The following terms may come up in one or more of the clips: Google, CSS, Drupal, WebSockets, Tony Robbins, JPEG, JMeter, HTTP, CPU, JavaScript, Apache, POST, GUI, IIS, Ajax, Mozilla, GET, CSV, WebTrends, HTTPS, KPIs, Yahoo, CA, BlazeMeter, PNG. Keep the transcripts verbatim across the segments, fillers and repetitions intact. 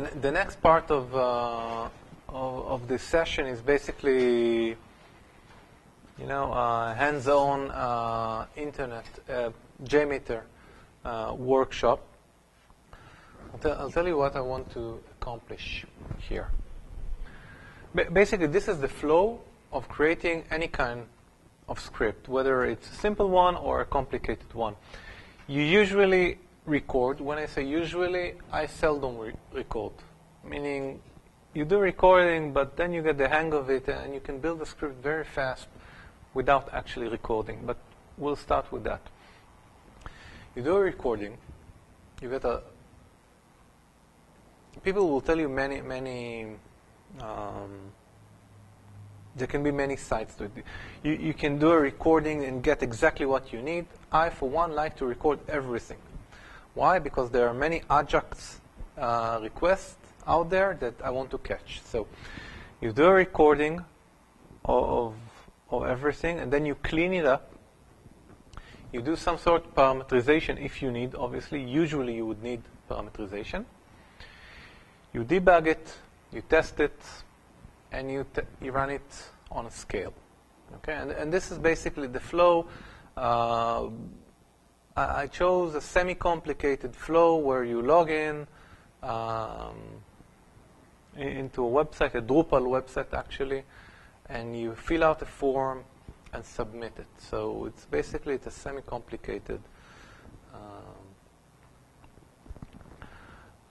the, the next part of, uh, of, of this session is basically, you know, uh, hands-on uh, internet uh, JMeter uh, workshop. I'll, t I'll tell you what I want to accomplish here. B basically, this is the flow of creating any kind of script, whether it's a simple one or a complicated one. You usually record. When I say usually, I seldom re record, meaning you do recording, but then you get the hang of it, and you can build a script very fast without actually recording. But we'll start with that. You do a recording, you get a... People will tell you many, many... Um, there can be many sides to it. You, you can do a recording and get exactly what you need. I, for one, like to record everything. Why? Because there are many Ajax uh, requests out there that I want to catch. So you do a recording of, of everything, and then you clean it up. You do some sort of parameterization if you need. Obviously, usually you would need parameterization. You debug it, you test it, and you, t you run it on a scale. Okay, and, and this is basically the flow. Uh, I, I chose a semi-complicated flow where you log in um, into a website, a Drupal website actually, and you fill out a form and submit it. So it's basically it's a semi-complicated. Um,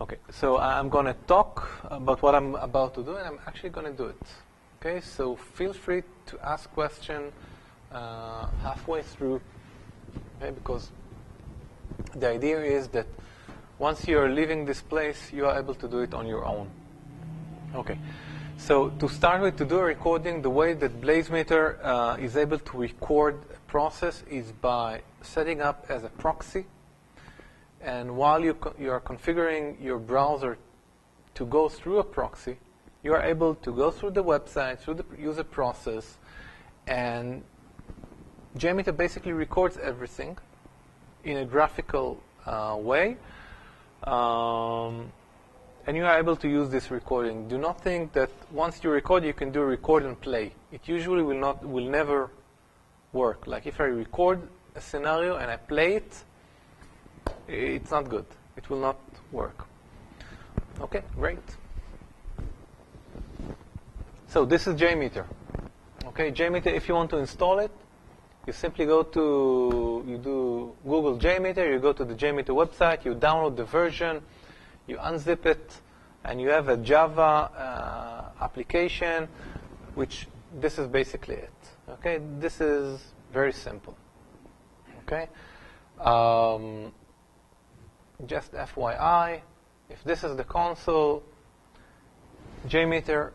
okay, so I'm going to talk about what I'm about to do, and I'm actually going to do it. Okay, so feel free to ask questions uh, halfway through, okay, because the idea is that once you are leaving this place, you are able to do it on your own. Okay. So to start with, to do a recording, the way that BlazeMeter uh, is able to record a process is by setting up as a proxy. And while you, co you are configuring your browser to go through a proxy, you are able to go through the website, through the user process, and JMeter basically records everything in a graphical uh, way. Um, And you are able to use this recording. Do not think that once you record, you can do record and play. It usually will not, will never work. Like if I record a scenario and I play it, it's not good. It will not work. Okay, great. So this is JMeter. Okay, JMeter. If you want to install it, you simply go to you do Google JMeter. You go to the JMeter website. You download the version. You unzip it, and you have a Java uh, application, which this is basically it. Okay, this is very simple. Okay, um, just F Y I, if this is the console, JMeter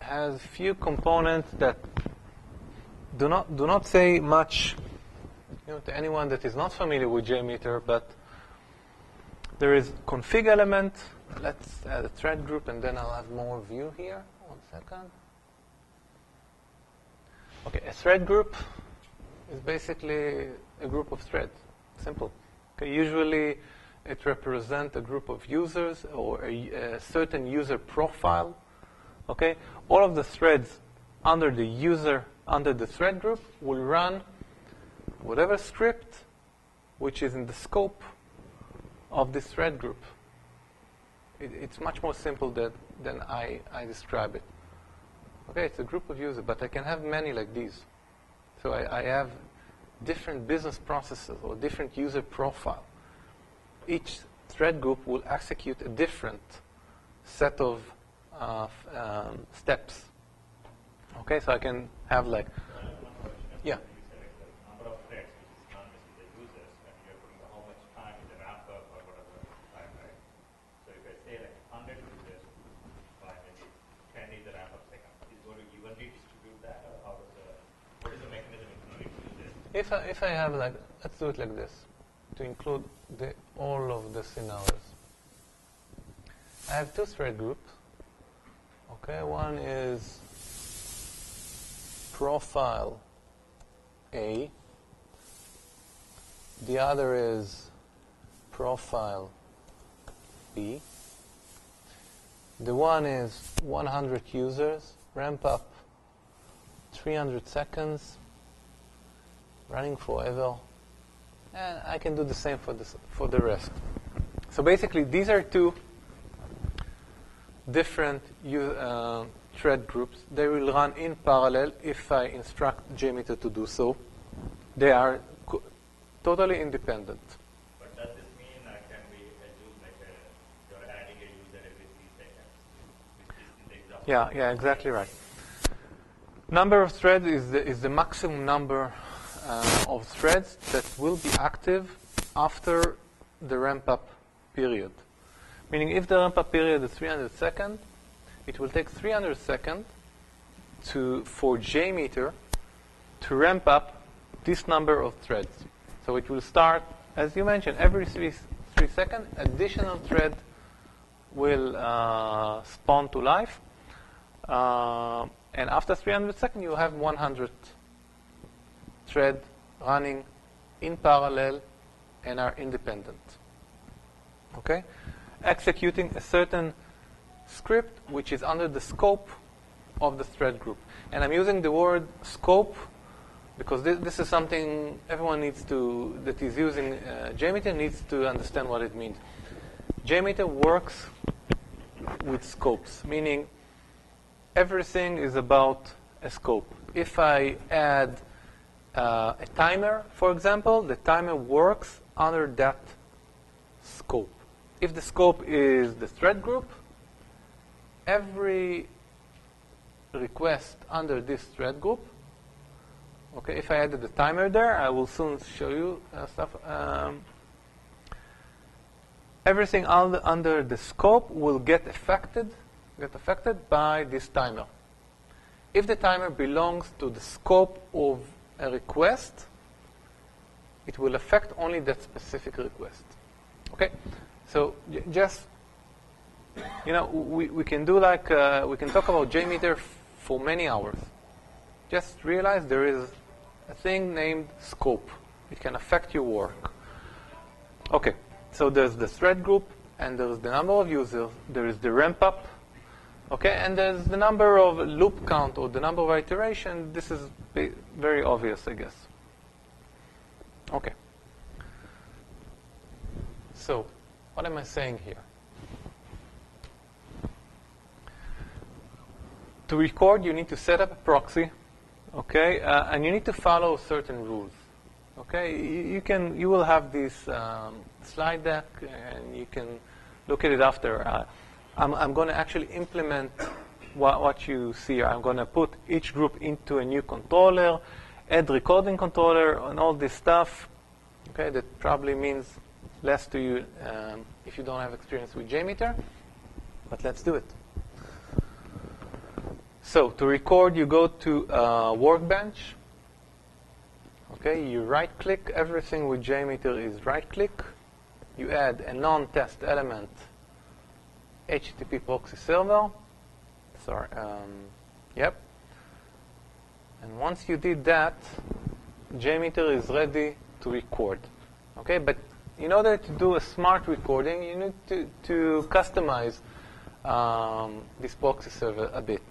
has few components that do not do not say much, you know, to anyone that is not familiar with JMeter, but there is config element. Let's add a thread group, and then I'll add more view here. One second. Okay, a thread group is basically a group of threads. Simple. Okay, usually it represents a group of users or a, a certain user profile. Okay, all of the threads under the user under the thread group will run whatever script which is in the scope of this thread group. It, it's much more simple that, than I, I describe it. Okay, it's a group of users, but I can have many like these. So I, I have different business processes or different user profile. Each thread group will execute a different set of uh, um, steps. Okay, so I can have like, yeah. If I, if I have like, let's do it like this, to include the, all of the scenarios. I have two thread groups. Okay, one is profile A. The other is profile B. The one is one hundred users, ramp up three hundred seconds, running forever. And I can do the same for, this, for the rest. So basically, these are two different uh, thread groups. They will run in parallel if I instruct JMeter to do so. They are co totally independent. But does this mean uh, can we assume like a, you're adding a user every three seconds? Yeah, yeah, exactly right. Number of threads is the, is the maximum number uh, of threads that will be active after the ramp-up period. Meaning if the ramp-up period is three hundred seconds, it will take three hundred seconds to, for JMeter to ramp up this number of threads. So it will start, as you mentioned, every three, three seconds, additional thread will uh, spawn to life. Uh, and after three hundred seconds, you have one hundred threads running in parallel and are independent. Okay? Executing a certain script which is under the scope of the thread group. And I'm using the word scope because this, this is something everyone needs to, that is using uh, JMeter needs to understand what it means. JMeter works with scopes, meaning everything is about a scope. If I add uh, a timer, for example, the timer works under that scope. If the scope is the thread group, every request under this thread group, okay, if I added the timer there, I will soon show you uh, stuff. Um, everything under, under the scope will get affected, get affected by this timer. If the timer belongs to the scope of a request, it will affect only that specific request. Okay? So just, you know, we, we can do like, uh, we can talk about JMeter for many hours. Just realize there is a thing named scope. It can affect your work. Okay, so there's the thread group, and there's the number of users, there is the ramp up, okay, and there's the number of loop count or the number of iteration. This is very obvious, I guess. Okay. So, what am I saying here? To record, you need to set up a proxy, okay, uh, and you need to follow certain rules, okay. You, you can, you will have this um, slide deck, and you can look at it after. Uh, I'm, I'm going to actually implement what, what you see here. I'm going to put each group into a new controller, add recording controller, and all this stuff, okay. That probably means less to you um, if you don't have experience with JMeter, but let's do it. So to record, you go to uh, Workbench. Okay, you right-click. Everything with JMeter is right-click. You add a non-test element, H T T P proxy server. Sorry, um, yep. And once you did that, JMeter is ready to record. Okay, but in order to do a smart recording, you need to, to customize um, this proxy server a bit.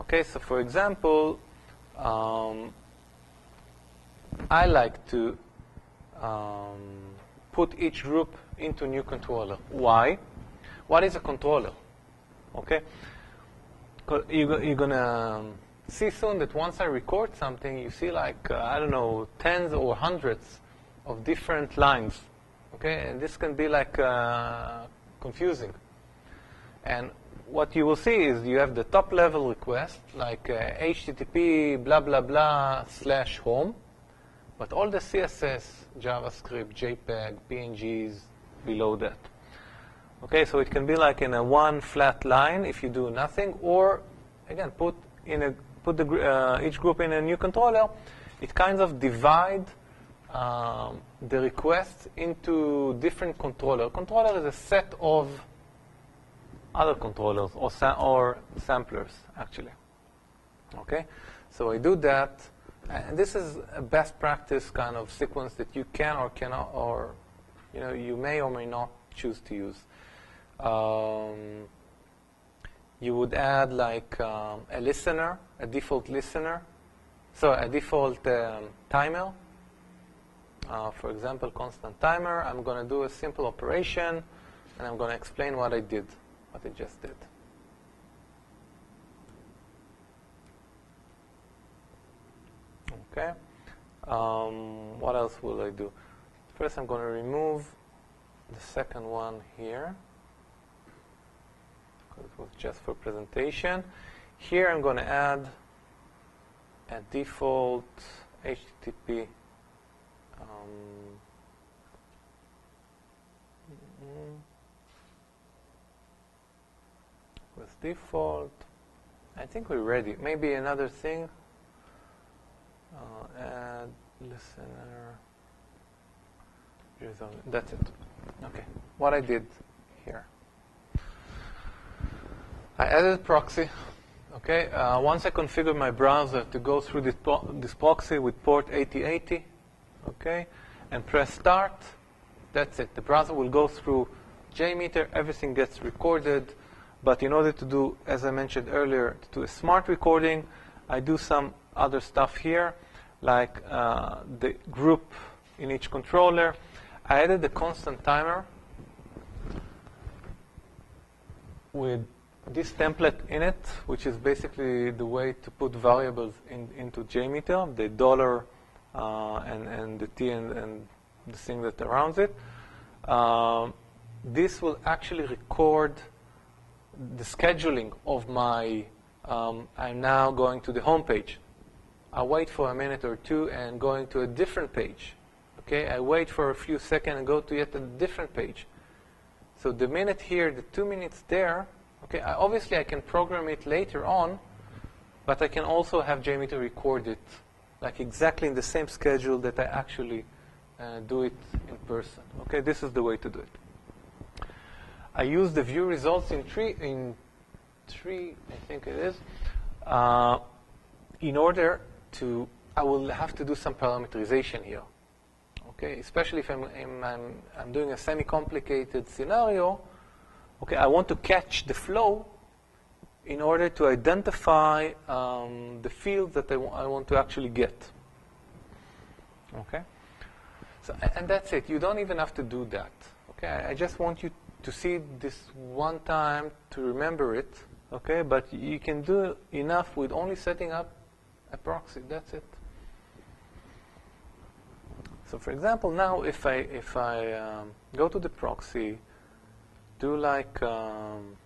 Okay, so for example, um, I like to um, put each group into a new controller. Why? What is a controller? Okay, you're gonna see soon that once I record something, you see like, uh, I don't know, tens or hundreds of different lines, okay, and this can be like uh, confusing. And what you will see is you have the top level request like uh, H T T P blah blah blah slash home, but all the C S S, JavaScript, JPEG, P N Gs below that. Okay, so it can be like in a one flat line if you do nothing, or again put in a put the uh, each group in a new controller. It kind of divide Um, the requests into different controller. Controller is a set of other controllers or, sam or samplers, actually. Okay, so I do that, and this is a best practice kind of sequence that you can or cannot, or you know, you may or may not choose to use. Um, you would add like um, a listener, a default listener, so a default um, timer. Uh, for example, constant timer. I'm going to do a simple operation, and I'm going to explain what I did, what I just did. Okay. Um, what else will I do? First, I'm going to remove the second one here, because it was just for presentation. Here, I'm going to add a default H T T P. Um, with default, I think we're ready. Maybe another thing. Uh, add listener. That's it. Okay. What I did here. I added proxy. Okay. Uh, once I configured my browser to go through this, po this proxy with port eighty eighty. Okay, and press start. That's it. The browser will go through JMeter. Everything gets recorded. But in order to do, as I mentioned earlier, to do a smart recording, I do some other stuff here, like uh, the group in each controller. I added the constant timer with this template in it, which is basically the way to put variables in, into JMeter, the dollar. Uh, and, and the T and, and the thing that surrounds it. Uh, this will actually record the scheduling of my, um, I'm now going to the home page. I wait for a minute or two and going to a different page. Okay, I wait for a few seconds and go to yet a different page. So the minute here, the two minutes there, okay, I obviously I can program it later on, but I can also have JMeter record it, like exactly in the same schedule that I actually uh, do it in person. Okay, this is the way to do it. I use the view results in three, in three, I think it is. Uh, in order to, I will have to do some parameterization here. Okay, especially if I'm, I'm, I'm, I'm doing a semi-complicated scenario. Okay, I want to catch the flow in order to identify um, the field that I, I want to actually get. Okay? So, and that's it. You don't even have to do that. Okay? I, I just want you to see this one time to remember it. Okay? But you can do enough with only setting up a proxy. That's it. So, for example, now if I, if I um, go to the proxy, do like... Um,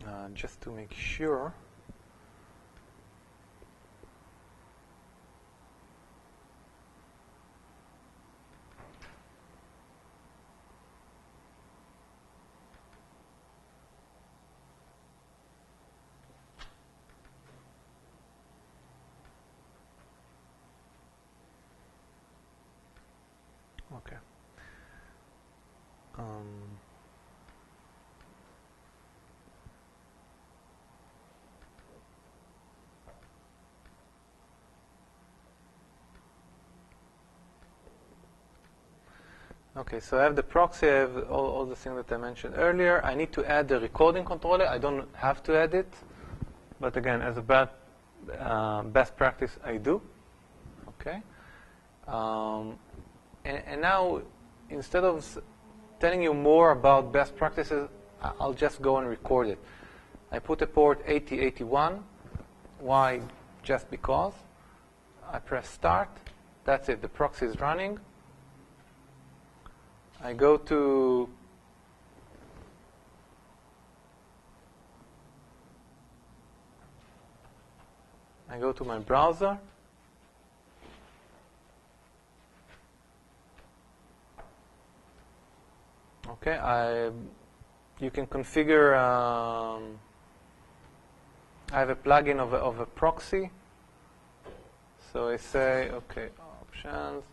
Uh, just to make sure. Okay. Um, Okay, so I have the proxy, I have all, all the things that I mentioned earlier. I need to add the recording controller. I don't have to add it. But again, as a bad, uh, best practice, I do. Okay. Um, and, and now, instead of telling you more about best practices, I'll just go and record it. I put a port eighty eighty-one. Why? Just because. I press start. That's it. The proxy is running. I go to I go to my browser. Okay, I you can configure. Um, I have a plugin of a, of a proxy. So I say, okay, options.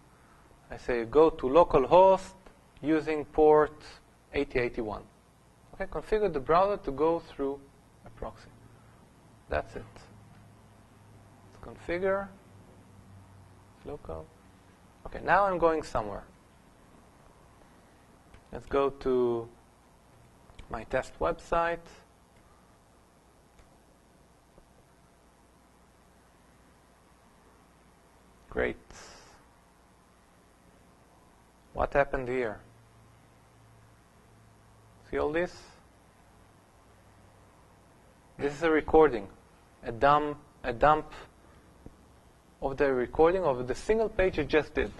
I say go to localhost. Using port eighty eighty-one. Okay, configure the browser to go through a proxy. That's it. Let's configure. Local. Okay, now I'm going somewhere. Let's go to my test website. Great. What happened here? See all this? This is a recording, a dump, a dump of the recording of the single page it just did.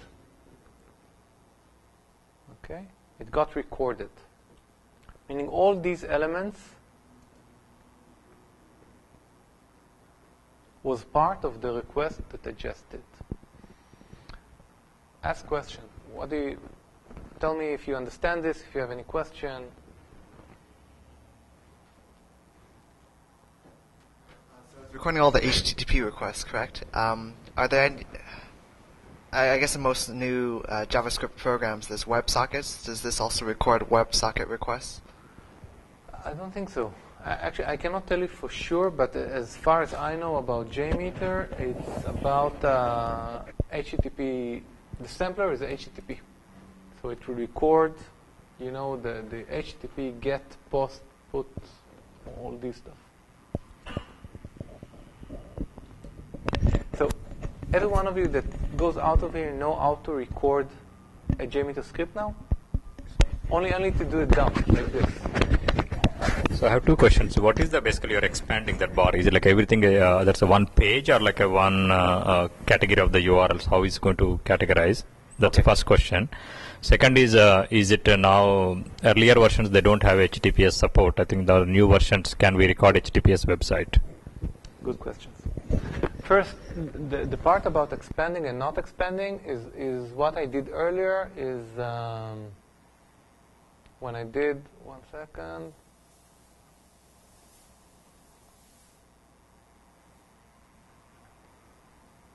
Okay, it got recorded, meaning all these elements was part of the request that I just did. Ask question. What do you? Tell me if you understand this. If you have any question. Recording all the H T T P requests, correct? Um, are there any, I, I guess in most new uh, JavaScript programs there's WebSockets. Does this also record WebSocket requests? I don't think so. I, actually, I cannot tell you for sure, but uh, as far as I know about JMeter, it's about uh, H T T P. The sampler is H T T P. So it will record, you know, the, the H T T P, GET, POST, PUT, all this stuff. So every one of you that goes out of here know how to record a JMeter script now? Only only to do a dump like this. So I have two questions. What is the basically you're expanding that bar? Is it like everything uh, that's a one page or like a one uh, uh, category of the U R Ls? How is it going to categorize? That's okay. The first question. Second is, uh, is it uh, now earlier versions they don't have H T T P S support? I think the new versions can we record H T T P S website? Good questions. First, the, the part about expanding and not expanding is, is what I did earlier is um, when I did, one second.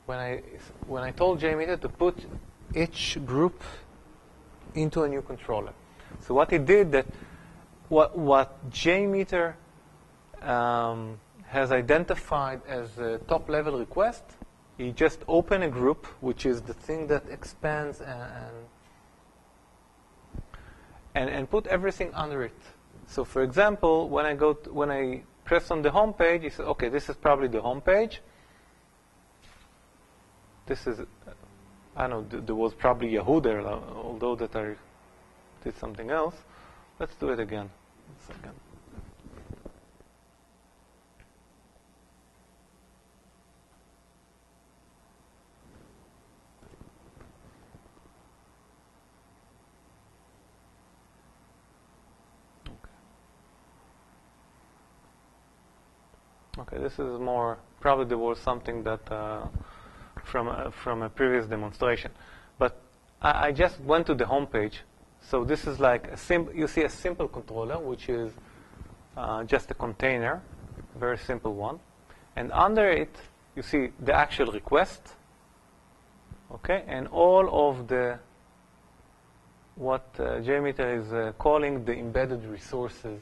When I, when I told JMeter to put each group into a new controller. So what it did that, what, what JMeter um, has identified as a top-level request, you just open a group, which is the thing that expands and, and and put everything under it. So, for example, when I go to, when I press on the home page, you say, okay, this is probably the home page. This is, I don't know, there was probably Yahoo there, although that I did something else. Let's do it again. One second. Okay, this is more, probably there was something that uh, from, uh, from a previous demonstration. But I, I just went to the home page. So this is like, a sim you see a simple controller, which is uh, just a container, a very simple one. And under it, you see the actual request, okay, and all of the, what uh, JMeter is uh, calling the embedded resources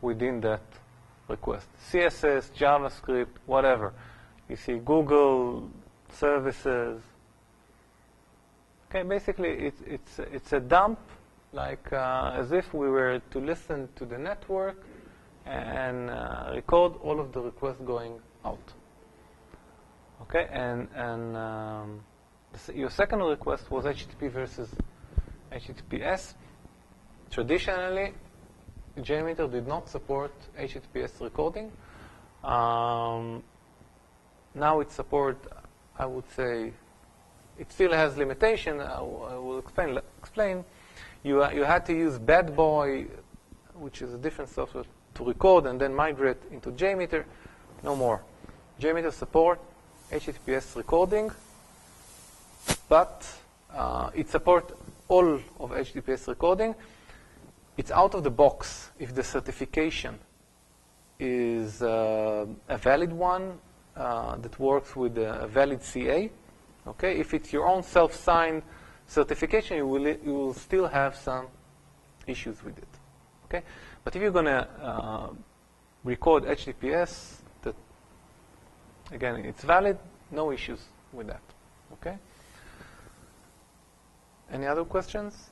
within that request. C S S, JavaScript, whatever. You see Google services. Okay, basically it's it's it's a dump, like uh, as if we were to listen to the network and uh, record all of the requests going out. Okay, and and um, your second request was H T T P versus H T T P S. Traditionally, JMeter did not support H T T P S recording. Um, now it supports, I would say, it still has limitation. I, w I will explain. Explain. You uh, you had to use Bad Boy, which is a different software, to record and then migrate into JMeter. No more. JMeter support H T T P S recording, but uh, it supports all of H T T P S recording. It's out of the box if the certification is uh, a valid one uh, that works with a valid C A. Okay, if it's your own self-signed certification, you will you will still have some issues with it. Okay, but if you're gonna uh, record H T T P S, that again it's valid, no issues with that. Okay. Any other questions?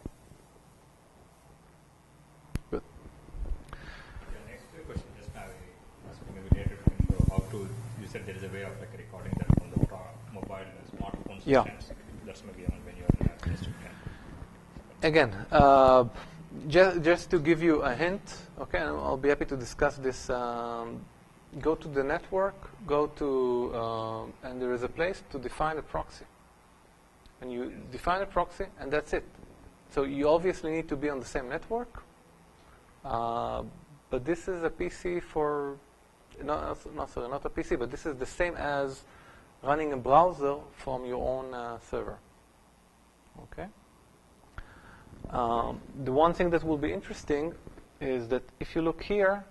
There is a way of like recording that from the mobile smartphone those yeah. attempts. That's maybe when you're at least ten. Again, uh, just just to give you a hint, okay, and I'll be happy to discuss this. Um, go to the network, go to, uh, and there is a place to define a proxy. And you define a proxy, and that's it. So you obviously need to be on the same network. Uh, but this is a P C for, not, not, sorry, not a P C, but this is the same as running a browser from your own uh, server. Okay. Um, the one thing that will be interesting is that if you look here,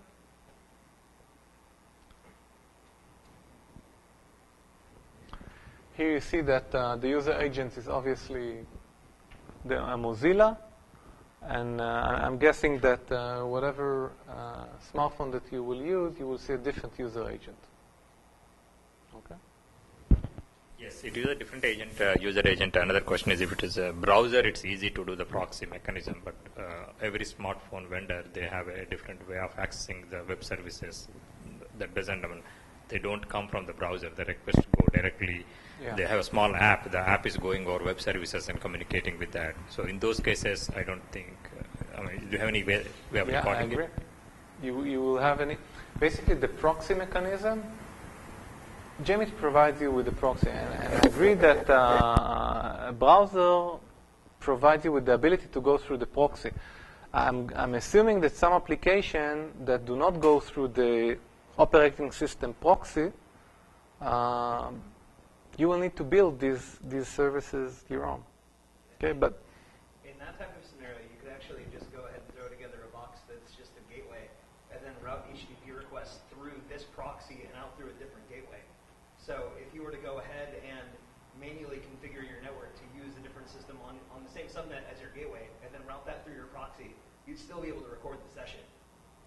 here you see that uh, the user agent is obviously the uh, Mozilla, and uh, I'm guessing that uh, whatever uh, smartphone that you will use, you will see a different user agent. Okay. Yes, it is a different agent, uh, user agent. Another question is, if it is a browser, it's easy to do the proxy mechanism, but uh, every smartphone vendor, they have a different way of accessing the web services. That doesn't. I mean, they don't come from the browser. The requests go directly. Yeah. They have a small app. The app is going over web services and communicating with that. So in those cases, I don't think. Uh, I mean, do you have any way we have yeah, recording I agree. It? You you will have any. Basically, the proxy mechanism. JMeter provides you with a proxy, and, and I agree that uh, a browser provides you with the ability to go through the proxy. I'm I'm assuming that some applications that do not go through the operating system proxy, uh, you will need to build these these services your own. Okay, but in that type of scenario, you could actually just go ahead and throw together a box that's just a gateway, and then route H T T P requests through this proxy and out through a different gateway. So if you were to go ahead and manually configure your network to use a different system on on the same subnet as your gateway, and then route that through your proxy, you'd still be able to record the session.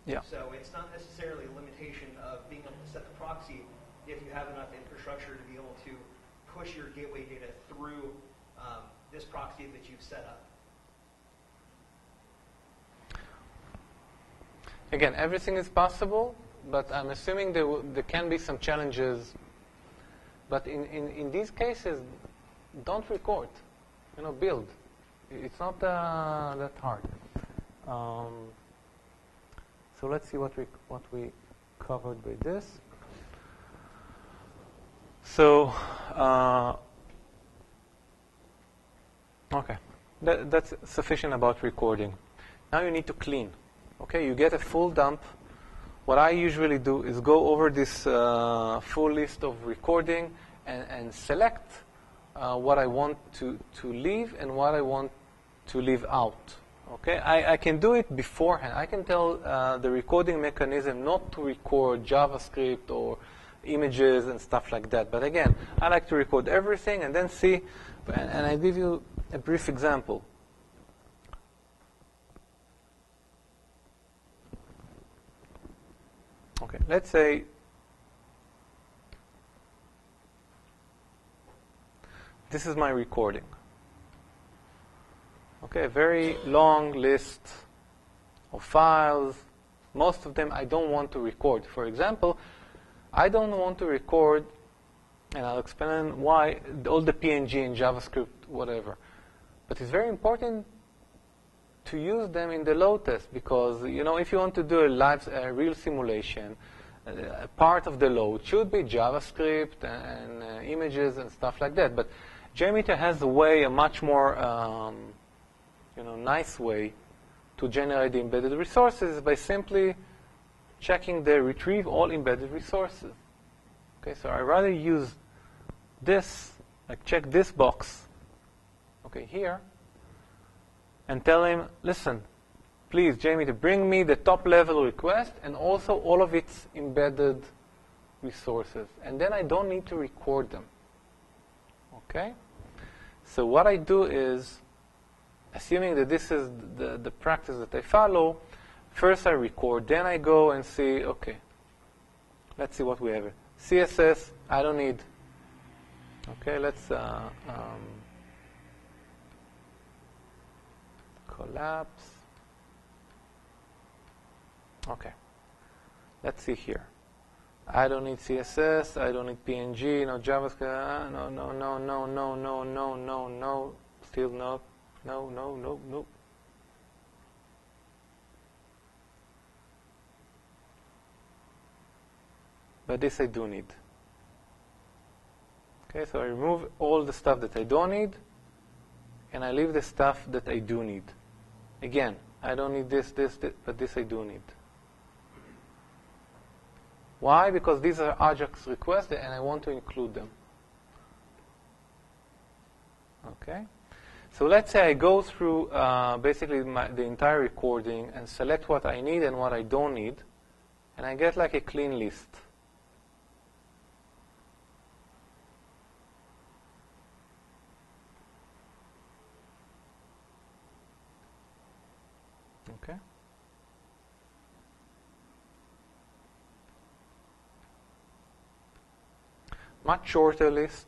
Yeah. So it's not necessarily a limitation of being able to set the proxy if you have enough infrastructure to be able to push your gateway data through um, this proxy that you've set up. Again, everything is possible, but I'm assuming there, w there can be some challenges. But in, in, in these cases, don't record, you know, build. It's not uh, that hard. Um, So let's see what we what we covered with this. So uh, okay, that, that's sufficient about recording. Now you need to clean. Okay, you get a full dump. What I usually do is go over this uh, full list of recording and, and select uh, what I want to to leave and what I want to leave out. Okay, I, I can do it beforehand. I can tell uh, the recording mechanism not to record JavaScript or images and stuff like that. But again, I like to record everything and then see. And, and I give you a brief example. Okay, let's say this is my recording. Okay, a very long list of files. Most of them I don't want to record. For example, I don't want to record, and I'll explain why, all the P N G and JavaScript, whatever. But it's very important to use them in the load test because, you know, if you want to do a live, a real simulation, uh, part of the load should be JavaScript and, and uh, images and stuff like that. But JMeter has a way, a much more um, you know, nice way to generate the embedded resources by simply checking the retrieve all embedded resources. Okay, so I rather use this, like check this box, okay, here, and tell him, listen, please, JMeter, bring me the top level request and also all of its embedded resources. And then I don't need to record them. Okay, so what I do is, assuming that this is the, the practice that I follow, first I record, then I go and see, okay, let's see what we have here. C S S, I don't need. Okay, let's uh, um, collapse. Okay, let's see here. I don't need C S S, I don't need P N G, no JavaScript, no, no, no, no, no, no, no, no, no, still no, no, no, no, no. But this I do need. Okay, so I remove all the stuff that I don't need, and I leave the stuff that I do need. Again, I don't need this, this, this, but this I do need. Why? Because these are Ajax requests, and I want to include them. Okay? So let's say I go through uh, basically my, the entire recording and select what I need and what I don't need, and I get like a clean list. Okay? Much shorter list.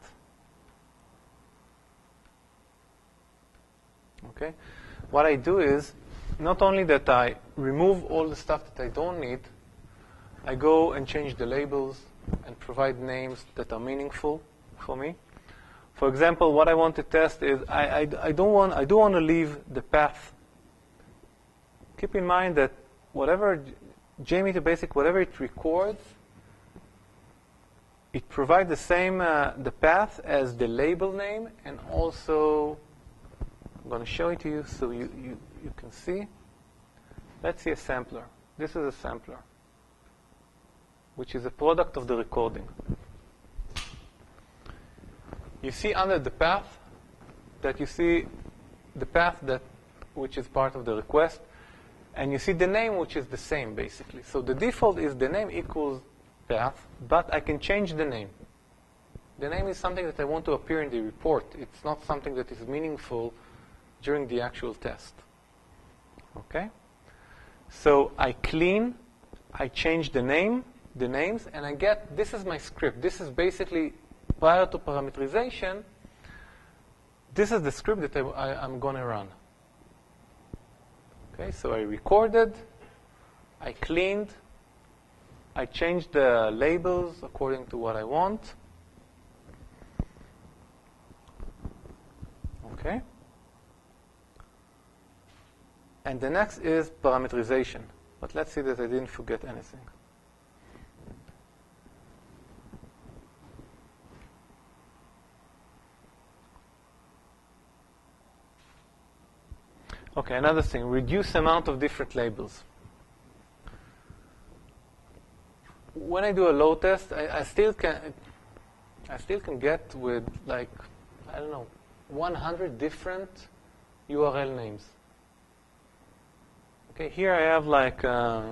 Okay, what I do is not only that I remove all the stuff that I don't need, I go and change the labels and provide names that are meaningful for me. For example, what I want to test is I, I, I don't want I do want to leave the path. Keep in mind that whatever JMeter basic, whatever it records, it provides the same uh, the path as the label name, and also I'm going to show it to you so you, you, you can see. Let's see a sampler. This is a sampler, which is a product of the recording. You see under the path that you see the path that which is part of the request, and you see the name which is the same basically. So the default is the name equals path, but I can change the name. The name is something that I want to appear in the report. It's not something that is meaningful during the actual test. Okay? So I clean, I change the name, the names, and I get, this is my script. This is basically, prior to parameterization, this is the script that I, I, I'm going to run. Okay, so I recorded, I cleaned, I changed the labels according to what I want. Okay. And the next is parameterization. But let's see that I didn't forget anything. Okay, another thing, reduce amount of different labels. When I do a load test, I, I still can, I still can get with like, I don't know, one hundred different U R L names. Okay, here I have like, uh,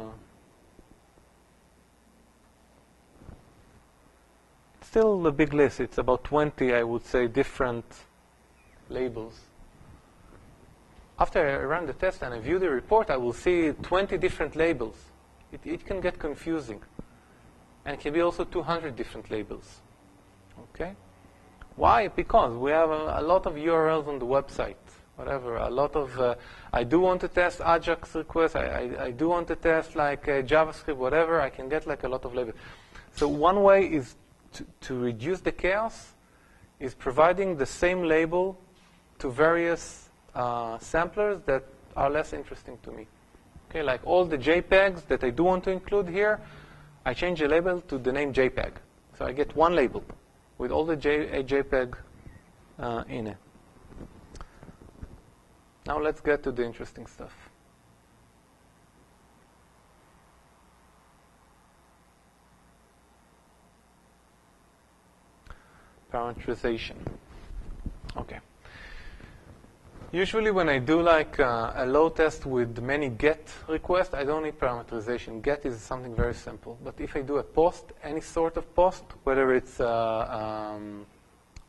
still a big list. It's about twenty, I would say, different labels. After I run the test and I view the report, I will see twenty different labels. It, it can get confusing. And it can be also two hundred different labels. Okay? Why? Because we have a, a lot of U R Ls on the website. Whatever. A lot of. Uh, I do want to test Ajax requests. I, I, I do want to test like uh, JavaScript. Whatever. I can get like a lot of labels. So one way is to, to reduce the chaos is providing the same label to various uh, samplers that are less interesting to me. Okay, like all the JPEGs that I do want to include here. I change the label to the name JPEG. So I get one label with all the J JPEG uh, in it. Now let's get to the interesting stuff. Parameterization. Okay. Usually when I do like uh, a load test with many GET requests, I don't need parameterization. GET is something very simple. But if I do a POST, any sort of POST, whether it's uh, um,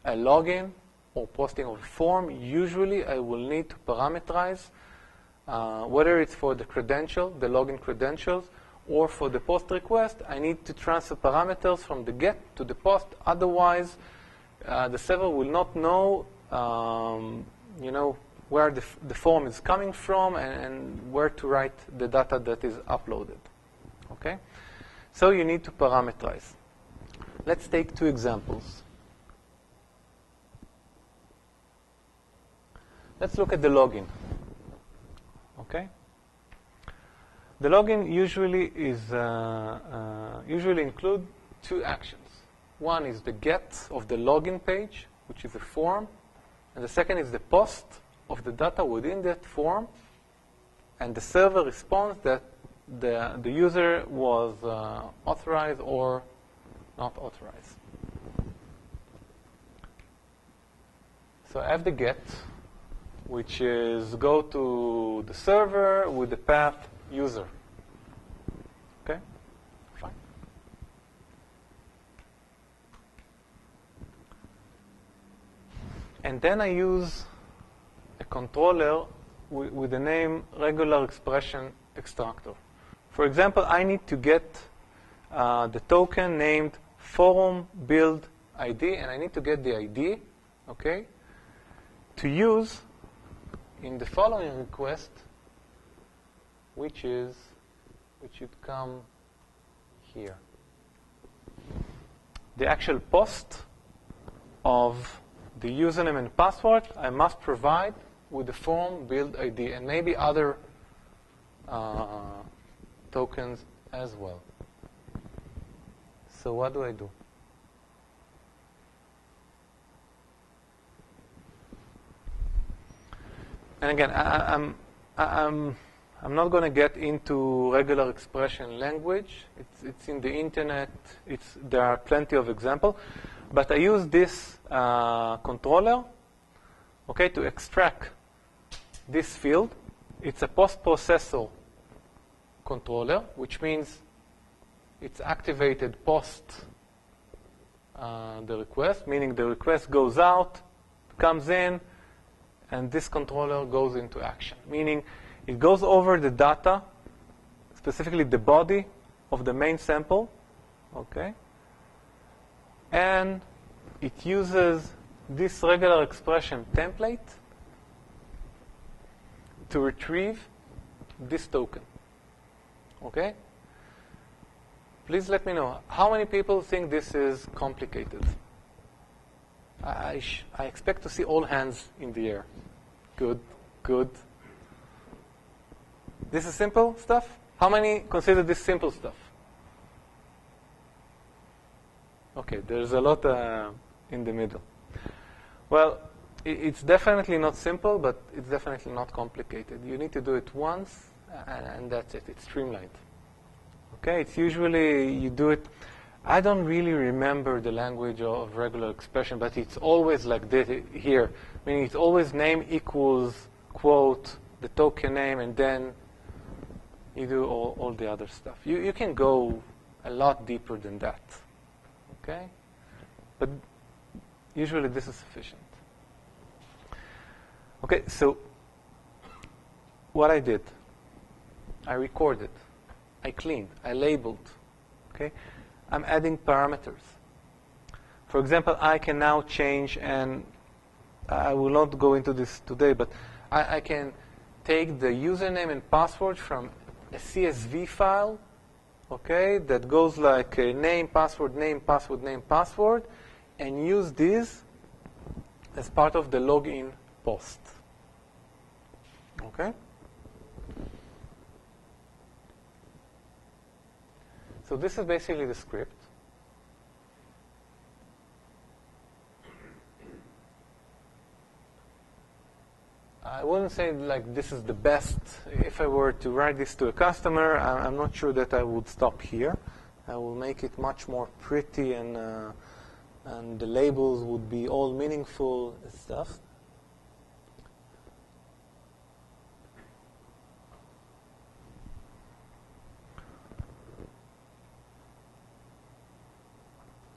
a login or posting of a form, usually I will need to parameterize, uh, whether it's for the credential, the login credentials, or for the POST request, I need to transfer parameters from the GET to the POST. Otherwise, uh, the server will not know, um, you know, where the, f the form is coming from and, and where to write the data that is uploaded. Okay, So you need to parameterize. Let's take two examples. Let's look at the login. Okay? The login usually is uh, uh, usually include two actions. One is the get of the login page, which is a form, and the second is the post of the data within that form, and the server responds that the the user was uh, authorized or not authorized. So I have the get, which is go to the server with the path user. Okay? Fine. And then I use a controller with, with the name regular expression extractor. For example, I need to get uh, the token named forum build I D, and I need to get the I D, okay, to use in the following request, which is, which should come here. The actual post of the username and password I must provide with the form build I D, and maybe other uh, tokens as well. So what do I do? And again, I, I'm, I'm, I'm not going to get into regular expression language. It's, it's in the internet. It's, there are plenty of examples. But I use this uh, controller, okay, to extract this field. It's a post-processor controller, which means it's activated post uh, the request, meaning the request goes out, comes in, and this controller goes into action, meaning it goes over the data, specifically the body of the main sample, okay, and it uses this regular expression template to retrieve this token, okay? Please let me know, how many people think this is complicated? I, sh I expect to see all hands in the air. Good, good. This is simple stuff? How many consider this simple stuff? Okay, there's a lot uh, in the middle. Well, it's definitely not simple, but it's definitely not complicated. You need to do it once, and, and that's it. It's streamlined. Okay, it's usually you do it. I don't really remember the language of regular expression, but it's always like this here. Meaning it's always name equals, quote, the token name, and then you do all, all the other stuff. You, you can go a lot deeper than that, okay? But usually this is sufficient. Okay, so what I did, I recorded, I cleaned, I labeled, okay? I'm adding parameters. For example, I can now change, and I will not go into this today, but I, I can take the username and password from a C S V file, okay, that goes like uh, name, password, name, password, name, password, and use this as part of the login post. Okay? So this is basically the script. I wouldn't say like this is the best. If I were to write this to a customer, I'm not sure that I would stop here. I will make it much more pretty, and uh, and the labels would be all meaningful stuff.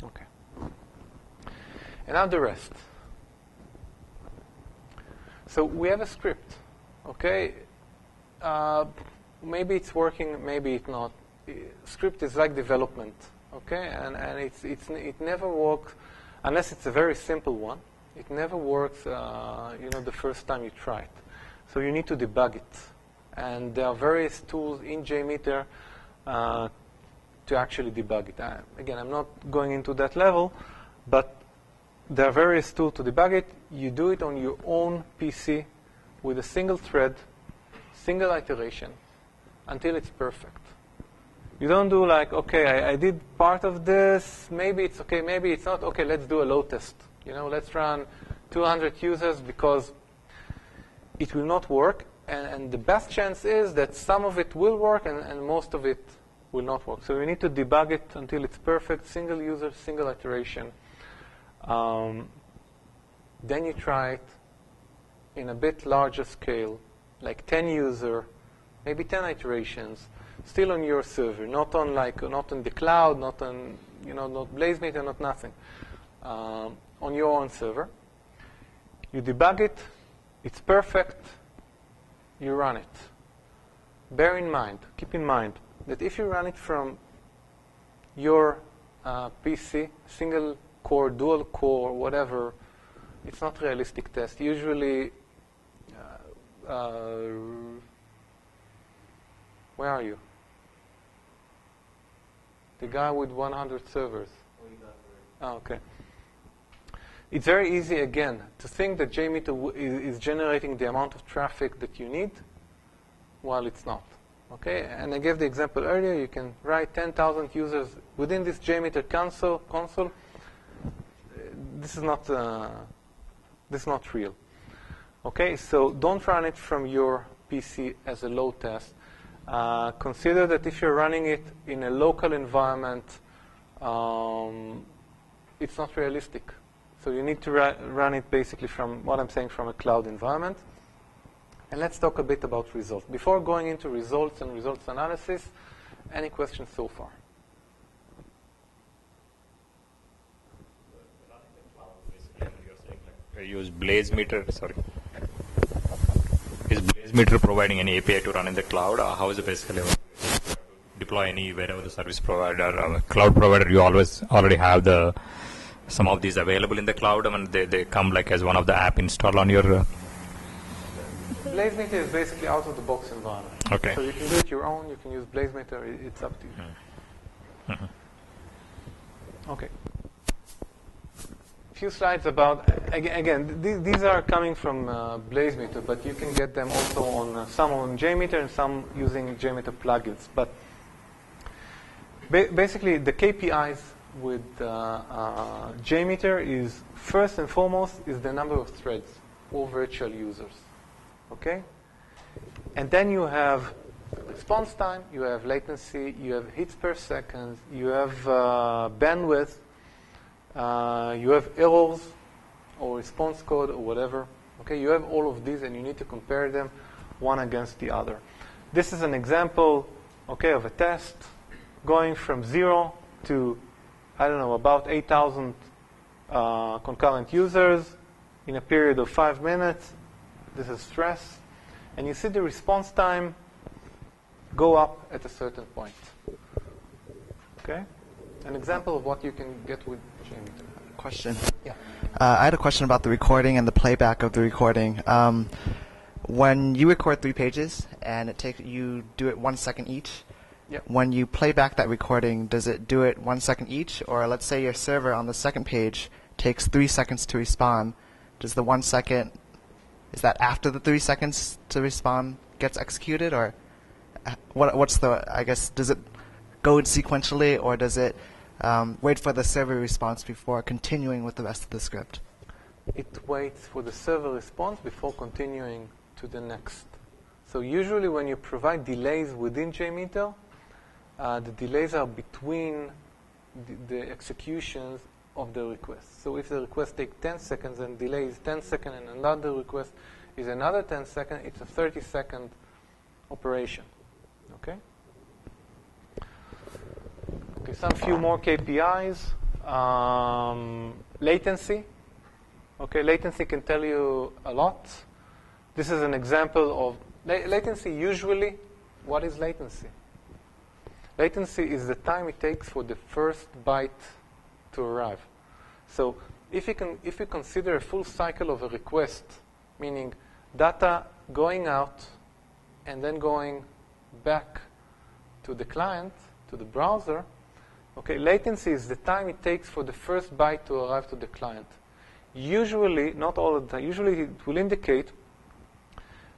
Okay. And now the rest. So we have a script, okay? Uh, maybe it's working, maybe it's not. Script is like development, okay? And, and it's, it's, it never works, unless it's a very simple one. It never works, uh, you know, the first time you try it. So you need to debug it. And there are various tools in JMeter uh, to actually debug it. I, again, I'm not going into that level, but there are various tools to debug it. You do it on your own P C with a single thread, single iteration, until it's perfect. You don't do like, okay, I, I did part of this, maybe it's okay, maybe it's not, okay, let's do a load test. You know, let's run two hundred users, because it will not work, and, and the best chance is that some of it will work and, and most of it will not work. So we need to debug it until it's perfect, single user, single iteration. Um, then you try it in a bit larger scale, like ten user, maybe ten iterations, still on your server, not on like, not on the cloud, not on, you know, not BlazeMeter, not nothing. Um, on your own server, you debug it, it's perfect, you run it. Bear in mind, keep in mind, that if you run it from your uh, P C, single core, dual core, whatever, it's not a realistic test. Usually, uh, uh, where are you? The guy with one hundred servers. Oh, okay. It's very easy, again, to think that JMeter w is, is generating the amount of traffic that you need, while it's not. Okay, and I gave the example earlier. You can write ten thousand users within this JMeter console. Console. This is not uh, this is not real. Okay, so don't run it from your P C as a load test. Uh, consider that if you're running it in a local environment, um, it's not realistic. So you need to ra run it basically from what I'm saying from a cloud environment. And let's talk a bit about results. Before going into results and results analysis, any questions so far? Use BlazeMeter. Sorry, is BlazeMeter providing any A P I to run in the cloud? Or how is it basically deploy any wherever the service provider, or cloud provider? You always already have the some of these available in the cloud, and they they come like as one of the app install on your. Uh, BlazeMeter is basically out-of-the-box environment. Okay. So you can do it your own, you can use BlazeMeter, it's up to you. Mm-hmm. Okay. A few slides about, again, again these, these are coming from uh, BlazeMeter, but you can get them also on, uh, some on JMeter and some using JMeter plugins. But ba basically the K P Is with uh, uh, JMeter is, first and foremost, is the number of threads or virtual users. Okay, and then you have response time, you have latency, you have hits per second, you have uh, bandwidth, uh, you have errors or response code or whatever. Okay, you have all of these, and you need to compare them one against the other. This is an example, okay, of a test going from zero to, I don't know, about eight thousand uh, concurrent users in a period of five minutes. This is stress, and you see the response time go up at a certain point. Okay, an example of what you can get with JMeter. Question. Yeah. Uh, I had a question about the recording and the playback of the recording. Um, when you record three pages and it take you do it one second each. Yeah. When you play back that recording, does it do it one second each, or let's say your server on the second page takes three seconds to respond? Does the one second Is that after the three seconds to respond gets executed, or what? What's the? I guess does it go sequentially, or does it um, wait for the server response before continuing with the rest of the script? It waits for the server response before continuing to the next. So usually, when you provide delays within JMeter, uh, the delays are between the, the executions of the request. So if the request takes ten seconds and delay is ten seconds and another request is another ten seconds, it's a thirty second operation. Okay? Okay, some few more K P Is. Um, latency. Okay, latency can tell you a lot. This is an example of la latency usually. What is latency? Latency is the time it takes for the first byte to arrive. So if you can, if you consider a full cycle of a request, meaning data going out and then going back to the client, to the browser, Okay, latency is the time it takes for the first byte to arrive to the client. Usually, not all the time, usually it will indicate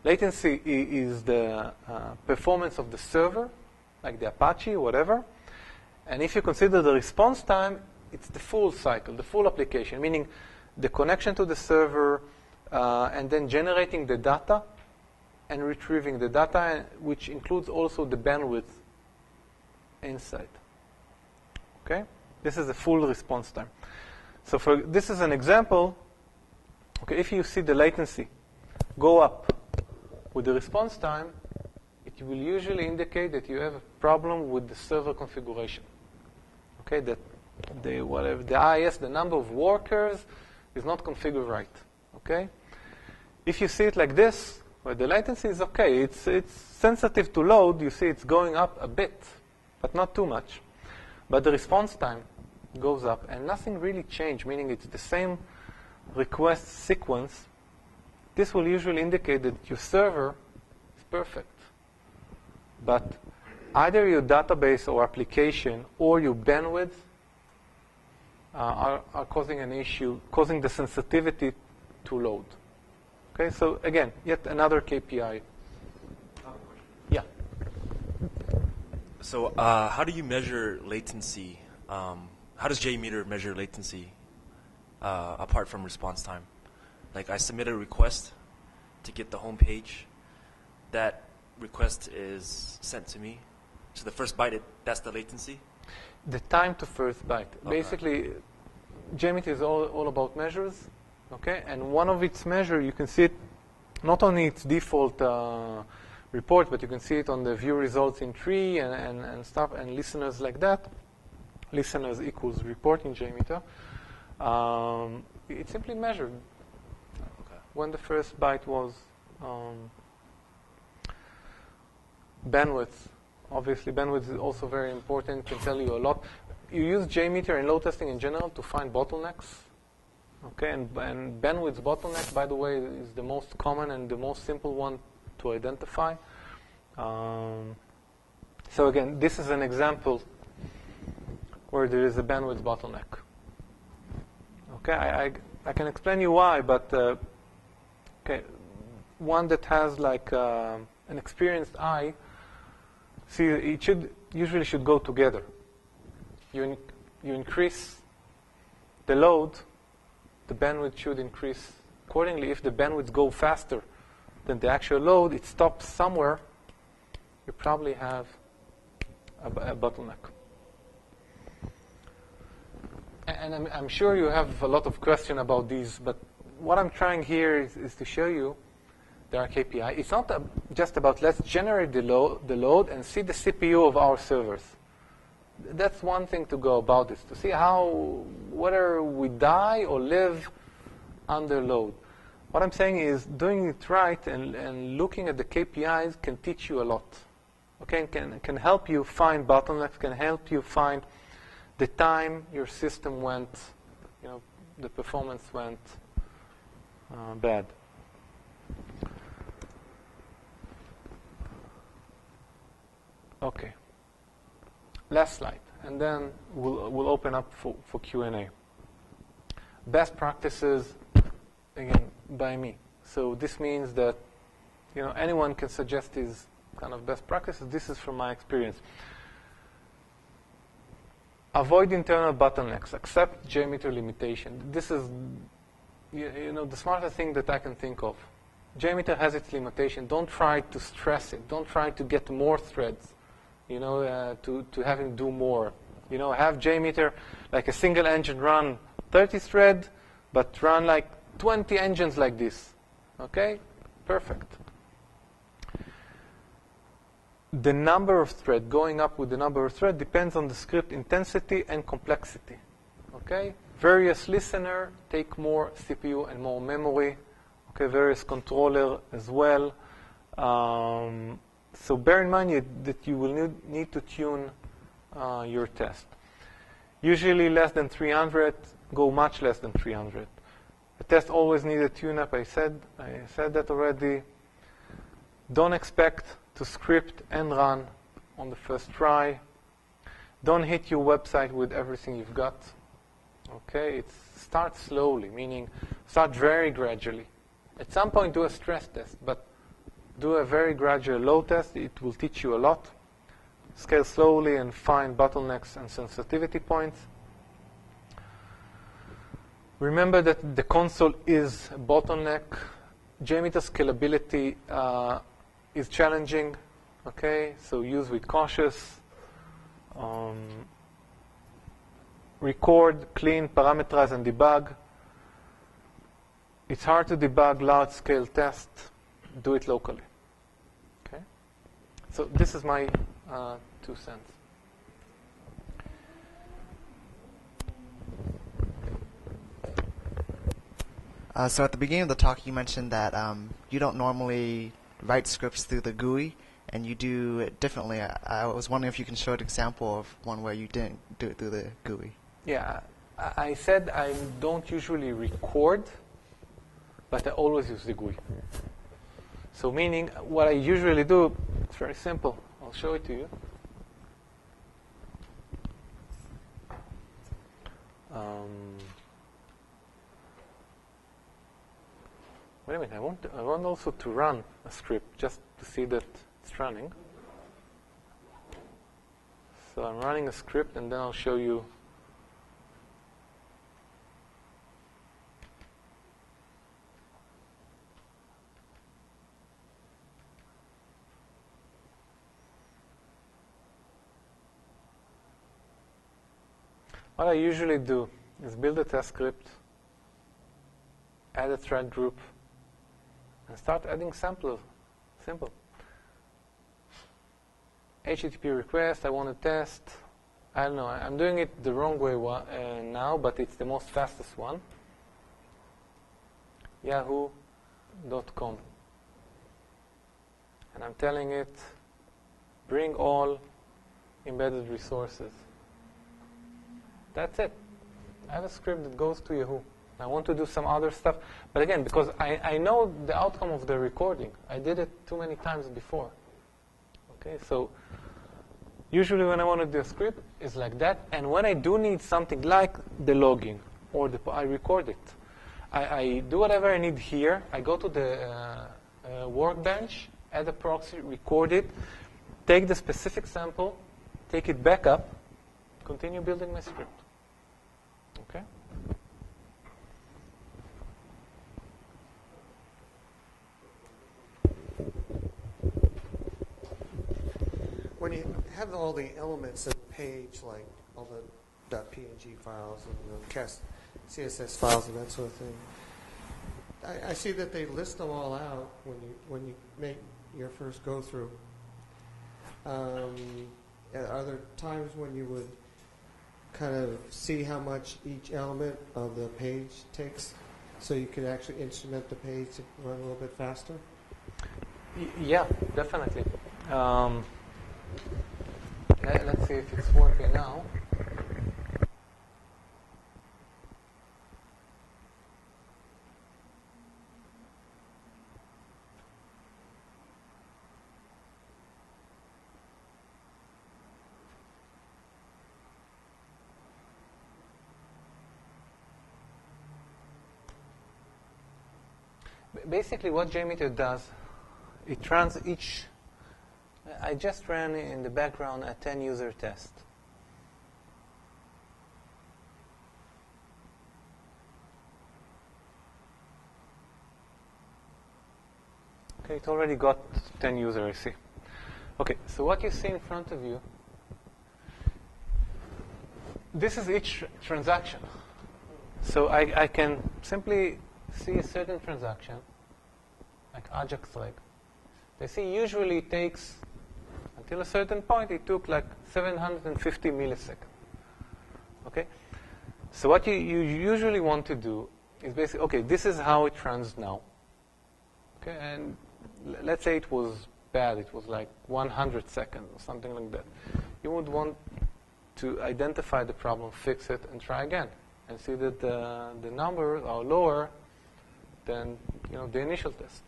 latency is the uh, performance of the server, like the Apache or whatever. And if you consider the response time, it's the full cycle, the full application, meaning the connection to the server uh, and then generating the data and retrieving the data, which includes also the bandwidth inside. Okay? This is the full response time. So for this is an example. Okay, if you see the latency go up with the response time, it will usually indicate that you have a problem with the server configuration. Okay, that the whatever the I I S, the number of workers, is not configured right. Okay, if you see it like this, where the latency is okay, it's it's sensitive to load. You see, it's going up a bit, but not too much. But the response time goes up, and nothing really changed, meaning it's the same request sequence. This will usually indicate that your server is perfect. But either your database or application or your bandwidth uh, are, are causing an issue, causing the sensitivity to load. Okay, so again, yet another K P I. Yeah. So uh, how do you measure latency? Um, how does JMeter measure latency uh, apart from response time? Like, I submit a request to get the home page. That request is sent to me. So the first byte, it, that's the latency? The time to first byte. Okay. Basically, JMeter is all, all about measures. Okay, and one of its measure, you can see it, not only its default uh, report, but you can see it on the view results in tree and, and, and stuff, and listeners like that. Listeners equals report in JMeter. Um, it simply measured okay. when the first byte was. Um, Bandwidth, obviously, bandwidth is also very important. Can tell you a lot. You use JMeter and load testing in general to find bottlenecks. Okay, and, and bandwidth bottleneck, by the way, is the most common and the most simple one to identify. Um, so again, this is an example where there is a bandwidth bottleneck. Okay, I I, I can explain you why, but uh, okay, one that has like uh, an experienced eye. See, it should usually should go together. You in, you increase the load, the bandwidth should increase accordingly. If the bandwidth go faster than the actual load, it stops somewhere. You probably have a, a bottleneck. And I'm, I'm sure you have a lot of questions about these, but what I'm trying here is, is to show you. There are K P I. It's not uh, just about let's generate the, lo the load and see the C P U of our servers. That's one thing to go about this, to see how, whether we die or live under load. What I'm saying is doing it right and, and looking at the K P Is can teach you a lot. Okay, can, can help you find bottlenecks, can help you find the time your system went, you know, the performance went uh, bad. Okay. Last slide, and then we'll we'll open up for for Q and A. Best practices, again by me. So this means that you know anyone can suggest these kind of best practices. This is from my experience. Avoid internal bottlenecks. Accept JMeter limitation. This is you, you know the smartest thing that I can think of. JMeter has its limitation. Don't try to stress it. Don't try to get more threads. You know, uh, to, to have him do more. You know, have JMeter like a single engine run thirty thread, but run like twenty engines like this. Okay? Perfect. The number of thread, going up with the number of thread, depends on the script intensity and complexity. Okay? Various listener take more C P U and more memory. Okay, various controller as well. Um, So bear in mind you, that you will need, need to tune uh, your test. Usually less than three hundred, go much less than three hundred. The test always needs a tune-up. I said, I said that already. Don't expect to script and run on the first try. Don't hit your website with everything you've got. Okay, it's start slowly, meaning start very gradually. At some point do a stress test, but do a very gradual load test. It will teach you a lot. Scale slowly and find bottlenecks and sensitivity points. Remember that the console is a bottleneck. JMeter scalability uh, is challenging, okay? So use with cautious. Um, record, clean, parameterize, and debug. It's hard to debug large-scale tests. Do it locally. Okay? So this is my uh, two cents. Uh, so at the beginning of the talk, you mentioned that um, you don't normally write scripts through the G U I, and you do it differently. I, I was wondering if you can show an example of one where you didn't do it through the G U I. Yeah, I, I said I don't usually record, but I always use the G U I. So meaning, what I usually do, it's very simple. I'll show it to you. Um, Wait a minute, I want, I want also to run a script just to see that it's running. So I'm running a script, and then I'll show you. What I usually do is build a test script, add a thread group, and start adding samples. Simple. H T T P request, I want to test. I don't know, I'm doing it the wrong way uh, now, but it's the most fastest one. yahoo dot com. And I'm telling it, bring all embedded resources. That's it. I have a script that goes to Yahoo. I want to do some other stuff. But again, because I, I know the outcome of the recording. I did it too many times before. Okay, so usually when I want to do a script, it's like that. And when I do need something like the logging, or the, I record it. I, I do whatever I need here. I go to the uh, uh, workbench, add a proxy, record it, take the specific sample, take it back up, continue building my script. Okay? When you have all the elements of the page, like all the .png files and the C S S files and that sort of thing, I, I see that they list them all out when you when you make your first go through. Um, are there times when you would kind of see how much each element of the page takes, so you could actually instrument the page to run a little bit faster? Y yeah, definitely. Um, Let's see if it's working now. B basically, what JMeter does, it runs each. I just ran in the background a ten user test. Okay, it already got ten user, I see. Okay, so what you see in front of you, this is each transaction. So I, I can simply see a certain transaction, like Ajax like. They see usually it takes, until a certain point, it took like seven hundred fifty milliseconds. Okay? So what you, you usually want to do is basically, okay, this is how it runs now. Okay, and let's say it was bad. It was like one hundred seconds or something like that. You would want to identify the problem, fix it, and try again. And see that the, the numbers are lower than, you know, the initial test.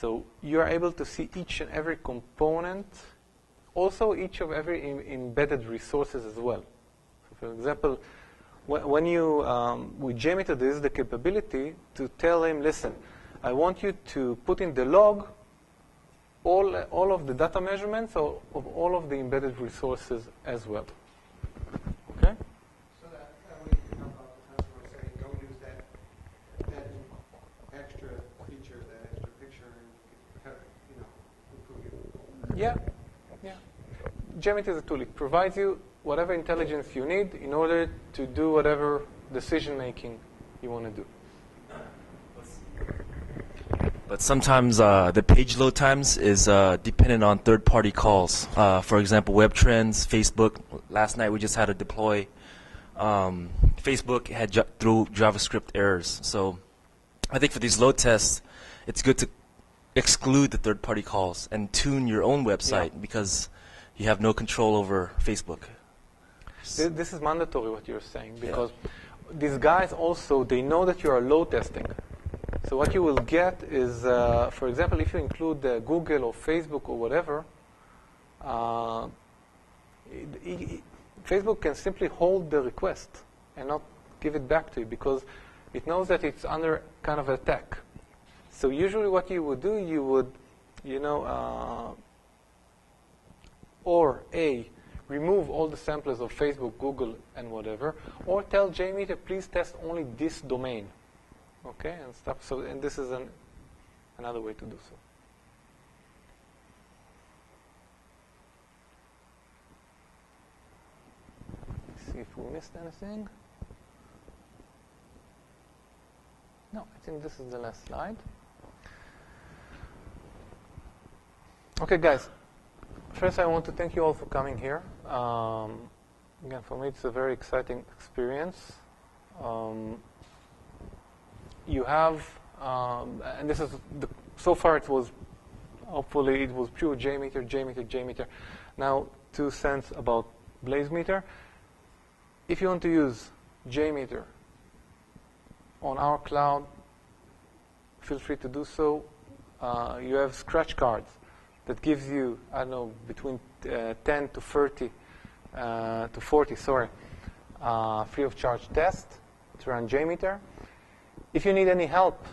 So you are able to see each and every component also each of every im embedded resources as well. So for example, wh when you, um, with JMeter, there is the capability to tell him, listen, I want you to put in the log all, uh, all of the data measurements or of all of the embedded resources as well. Okay? So that, that way you can help out the customer saying, go use that, that extra feature, that extra picture, and kind of, you know, improve it. Yeah, yeah. JMeter is a tool. It provides you whatever intelligence you need in order to do whatever decision making you want to do. But sometimes uh, the page load times is uh, dependent on third-party calls. Uh, for example, WebTrends, Facebook. Last night we just had to deploy. Um, Facebook had ju through JavaScript errors. So I think for these load tests, it's good to exclude the third-party calls and tune your own website, yeah, because you have no control over Facebook. Th this is mandatory what you're saying, because yeah, these guys also, they know that you are load testing. So what you will get is, uh, for example, if you include uh, Google or Facebook or whatever, uh, it, it, Facebook can simply hold the request and not give it back to you because it knows that it's under kind of attack. So usually what you would do, you would, you know, uh, or A, remove all the samplers of Facebook, Google, and whatever, or tell JMeter, please test only this domain. Okay, and stuff. So, and this is an another way to do so. Let's see if we missed anything. No, I think this is the last slide. Okay, guys. First, I want to thank you all for coming here. Um, again, for me, it's a very exciting experience. Um, You have, um, and this is, the, so far it was, hopefully it was pure JMeter, JMeter, JMeter. Now, two cents about BlazeMeter. If you want to use JMeter on our cloud, feel free to do so. Uh, you have scratch cards that gives you, I don't know, between uh, ten to forty, sorry, uh, free of charge test to run JMeter. If you need any help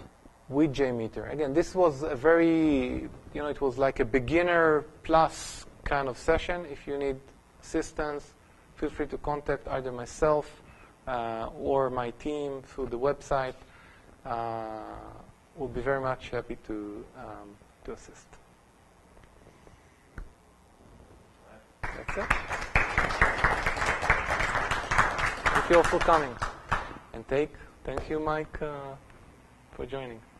with JMeter, again, this was a very, you know, it was like a beginner plus kind of session. If you need assistance, feel free to contact either myself uh, or my team through the website. Uh, we'll be very much happy to, um, to assist. That's it. Thank you all for coming. And take... Thank you, Mike, uh, for joining.